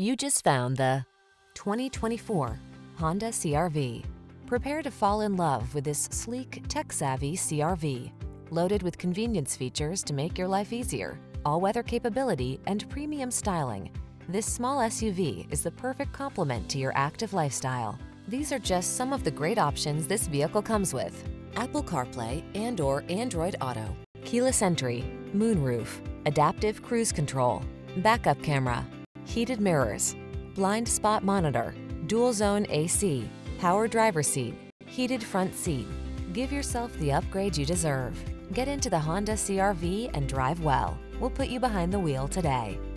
You just found the 2024 Honda CR-V. Prepare to fall in love with this sleek, tech-savvy CR-V, loaded with convenience features to make your life easier, all-weather capability, and premium styling. This small SUV is the perfect complement to your active lifestyle. These are just some of the great options this vehicle comes with: Apple CarPlay and/or Android Auto, keyless entry, moonroof, adaptive cruise control, backup camera, heated mirrors, blind spot monitor, dual zone AC, power driver seat, heated front seat. Give yourself the upgrade you deserve. Get into the Honda CR-V and drive well. We'll put you behind the wheel today.